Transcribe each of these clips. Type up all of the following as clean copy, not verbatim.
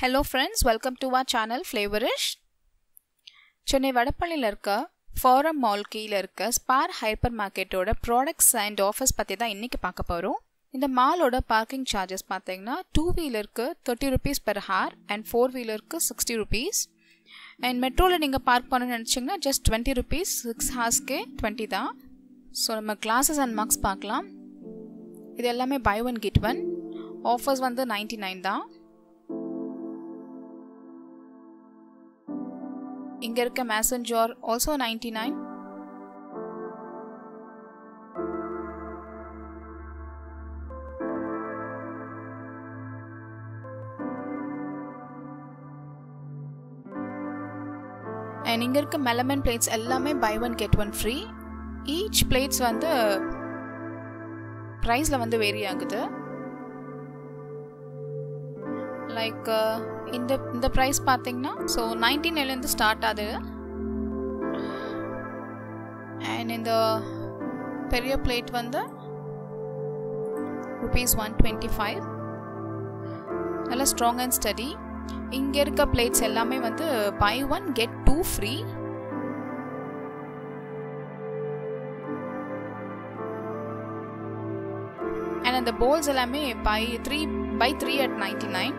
Hello friends, welcome to our channel Flavorish. Chennai Vadapalli irukka Forum Mall kiyil irukka Spar Hypermarket oda products and offers pathi da innikku paaka porom. Indha mall oda parking charges pathina 2 wheeler ku 30 rupees per hour and 4 wheeler ku 60 rupees. And metro la neenga park panna nenachingna just 20 rupees 6 hours ku 20 da. So nama classes and mugs paakalam. Idu ellame buy one get one. Offers vandu 99 da. Ingerka messenger also 99. And Ingerka melamine plates ellame buy one get one free. Each plates vandu price la vandu vary agudhu. Like in the price pathina so 99 la start adhu, and in the period plate vanda rupees 125 alla strong and steady. Inga irukka plates ellame vanda buy one get two free. And the bowls ellame buy 3 at 99.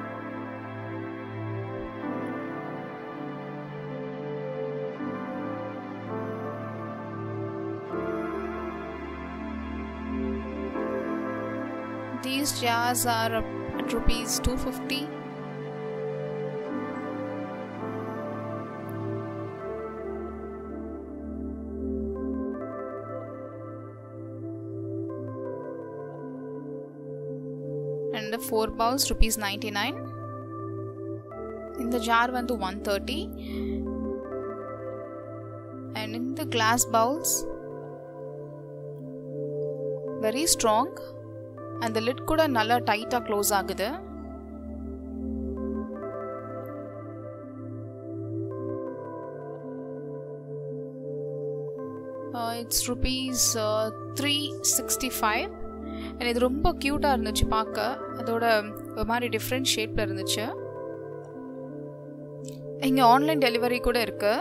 These jars are at rupees 250. And the 4 bowls rupees 99. In the jar vandu 130. And in the glass bowls very strong. And the lid kuda nalla tight ah close agudhu. It's rupees 365. And idu romba cute ah irundhuchu paaka, adoda oru mari different shape la irundhuchu. Inga online delivery kuda irukku.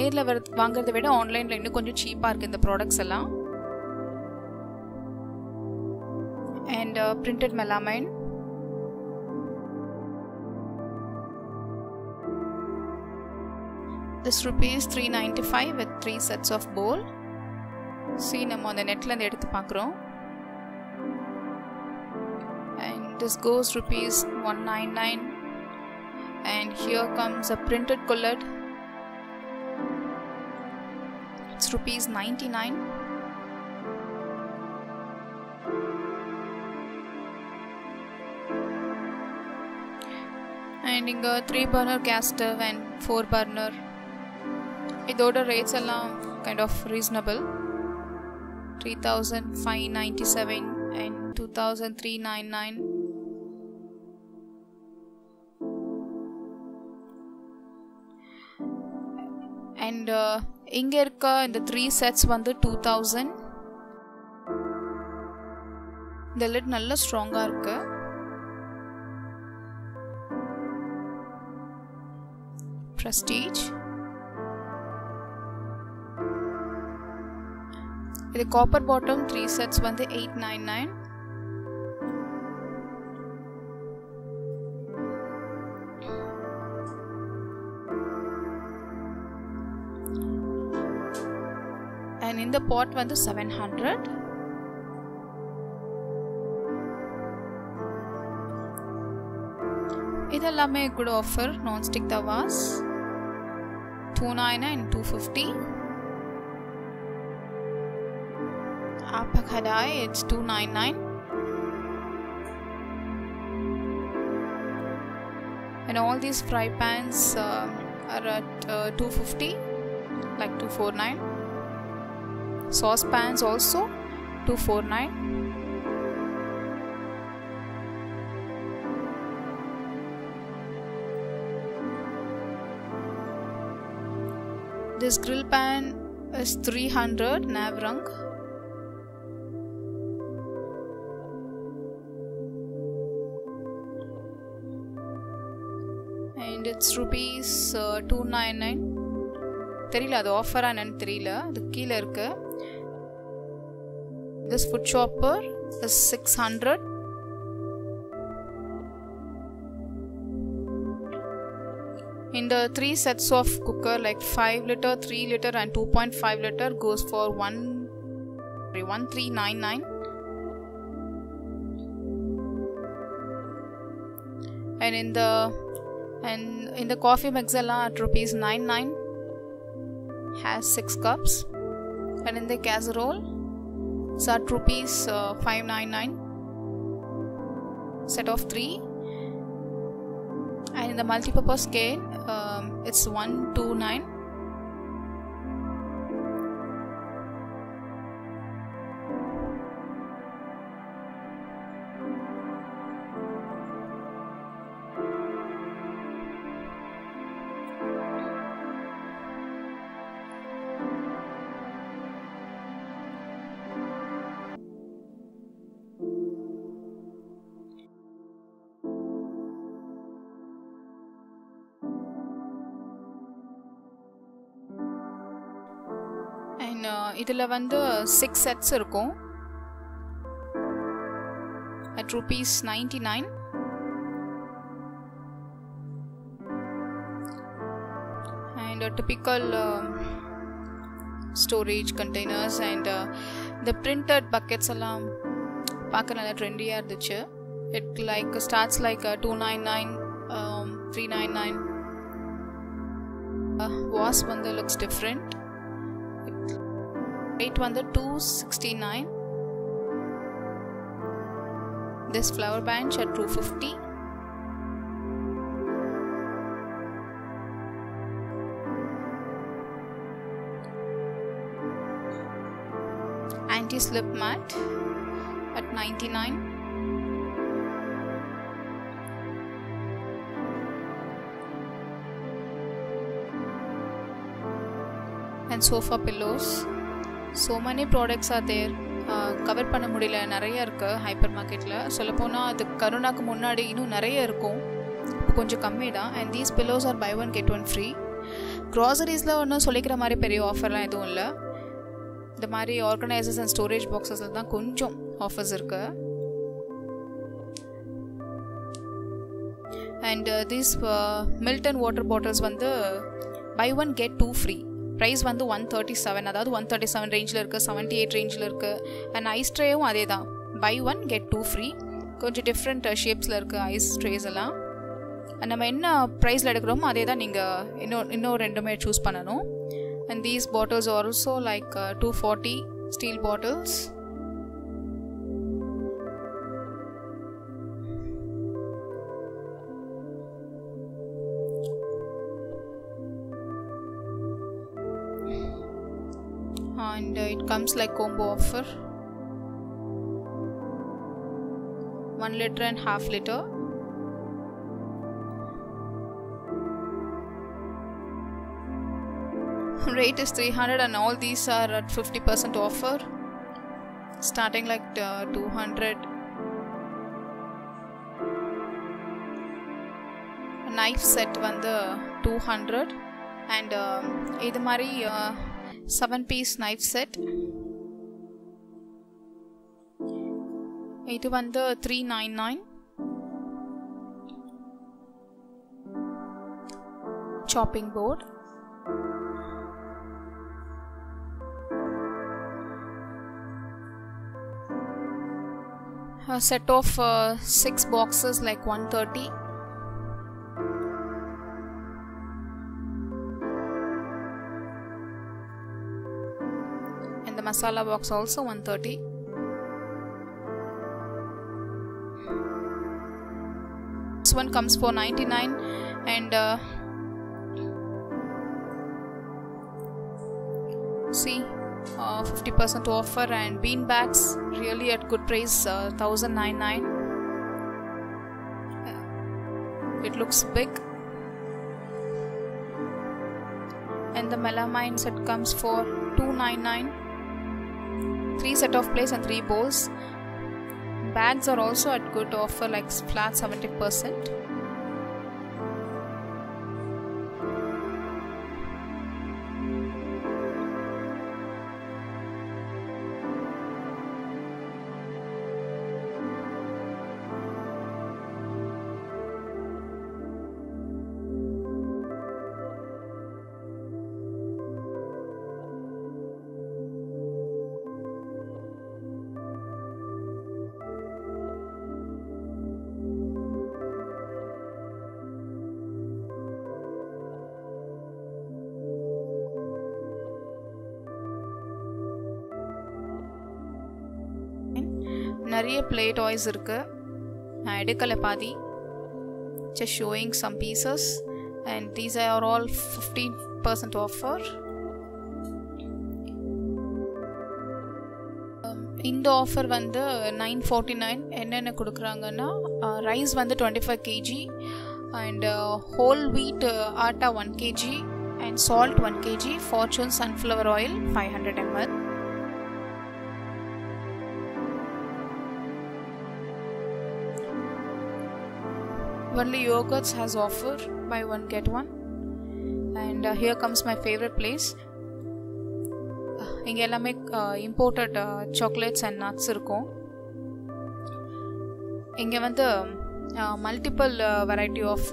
Nerla vaangradha vida online la innu konjam cheap ah irukku indha products alla. And printed melamine. This rupees 395 with 3 sets of bowl. See nam on the net la eduthu paakrom. And this goes rupees 199. And here comes a printed collard. It's rupees 99. And inga 3-burner gas stove and 4-burner. Idoda rates alla kind of reasonable. 3,597 and 2,399. And inga irukka the 3 sets vandu 2,000. The lid nalla strong ah irukku. Prestige. The copper bottom 3 sets vandu 899. And in the pot vandu 700. Idellame good offer. Non-stick tawas 299 250. Apakhadai it's 299. And all these fry pans are at 250, like 249. Sauce pans also 249. This grill pan is 300 Navrang. and it's rupees 299. Therila adu offer ah nan therila adu keela irukku. This food chopper is 600. In the 3 sets of cooker like 5 liter, 3 liter and 2.5 liter goes for 1399. And in the coffee mixer at rupees 99 has 6 cups, and in the casserole it's at rupees 599 set of 3, and in the multi-purpose can it's 129. இதுல வந்து 6 sets இருக்கும் at rupees 99. And a typical storage containers and the printed buckets எல்லாம் பார்க்க நல்ல ட்ரெண்டியா இருந்துச்சு. It like starts like 299, 399. Wasp one that looks different. Rate one the 269. This flower bench at 250. Anti-slip mat at 99. And sofa pillows. So many products are there. Cover பண்ண முடியல, நிறைய இருக்கு hyper மார்க்கெட்ல. சொல்லப்போனா அது கரோனாக்கு முன்னாடி இன்னும் நிறைய இருக்கும், கொஞ்சம் கம்மி தான். And these pillows are buy one get one free. Groceriesல ஒன்றும் சொல்லிக்கிற மாதிரி பெரிய ஆஃபர்லாம் எதுவும் இல்லை. இந்த மாதிரி ஆர்கனைசர்ஸ் அண்ட் ஸ்டோரேஜ் பாக்ஸஸ்ல தான் கொஞ்சம் ஆஃபர்ஸ் இருக்கு. And these Milton water bottles வந்து buy one get two free. Price வந்து 137, அதாவது 137 ரேஞ்சில் இருக்குது, 78 ரேஞ்சில் இருக்குது. அண்ட் ஐஸ் ட்ரேவும் அதே தான், buy one get two free. கொஞ்சம் டிஃப்ரெண்ட் ஷேப்ஸில் இருக்குது ஐஸ் ட்ரேஸ் எல்லாம். நம்ம என்ன ப்ரைஸில் எடுக்கிறோமோ அதே தான் நீங்கள் இன்னும் ரெண்டுமே சூஸ் பண்ணணும். And these bottles also like 240 steel bottles. And it comes like combo offer, 1 liter and half liter. Rate is 300 and all these are at 50% offer, starting like 200. A knife set one the 200, and either mari 7-piece knife set. It one the 399. Chopping board. A set of 6 boxes like 130. Masala box also 130. This one comes for 99, and see 50% offer. And bean bags really at good price, 1099. It looks big. And the melamine set comes for 299. 3 set of plates and 3 bowls. Bags are also at good offer, like flat 70%. நிறைய play toys இருக்கு. நான் எடுக்கல பாதி. Just showing some pieces, and these are all 15% offer. இந்த offer வந்து 949 என்னென்ன கொடுக்குறாங்கன்னா rice வந்து 25 kg and whole wheat atta 1 kg and salt 1 kg, fortune sunflower oil 500 ml. Only yogurts has offer, buy one get one. And here comes my favorite place. இங்க எல்லாமே imported chocolates and nuts இருக்கும். இங்க வந்து multiple variety of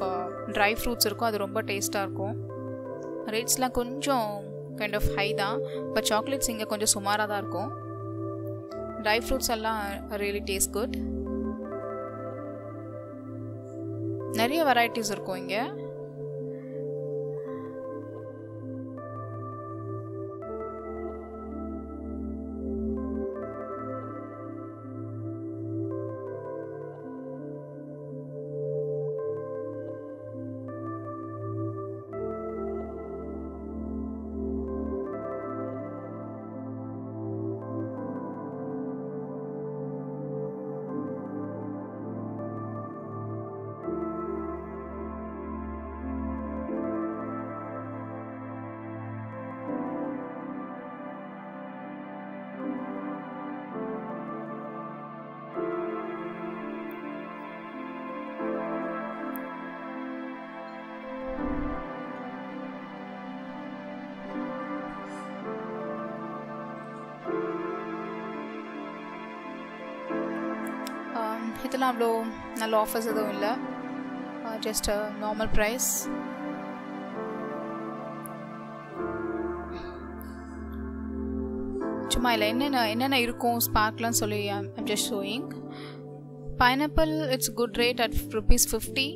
dry fruits இருக்கும். அது ரொம்ப டேஸ்டா இருக்கும். ரேட்ஸ்லாம் கொஞ்சம் kind of high தான், but chocolates இங்க கொஞ்சம் சுமாரா தான் இருக்கும். Dry fruits எல்லாம் really taste good. நிறைய varieties இருக்கும் இங்க. இதெல்லாம் அவ்வளோ நல்ல ஆஃபர்ஸ் எதுவும் இல்லை, ஜஸ்ட் நார்மல் ப்ரைஸ். சும்மா இல்லை என்னென்ன இருக்கும் ஸ்பார்க்லாம் சொல்லி I'm just showing. Pineapple it's good rate at ₹50.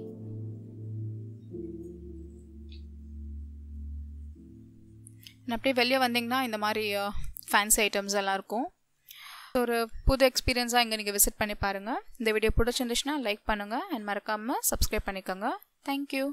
அப்படியே வெளியே வந்தீங்கன்னா இந்த மாதிரி ஃபேன்சி ஐட்டம்ஸ் எல்லாம் இருக்கும். ஒரு புது எக்ஸ்பீரியன்ஸாக இங்கே நீங்கள் விசிட் பண்ணி பாருங்கள். இந்த வீடியோ பிடிச்சிருந்துச்சுன்னா லைக் பண்ணுங்கள், அண்ட் மறக்காமல் சப்ஸ்கிரைப் பண்ணிக்கோங்க. தேங்க்யூ.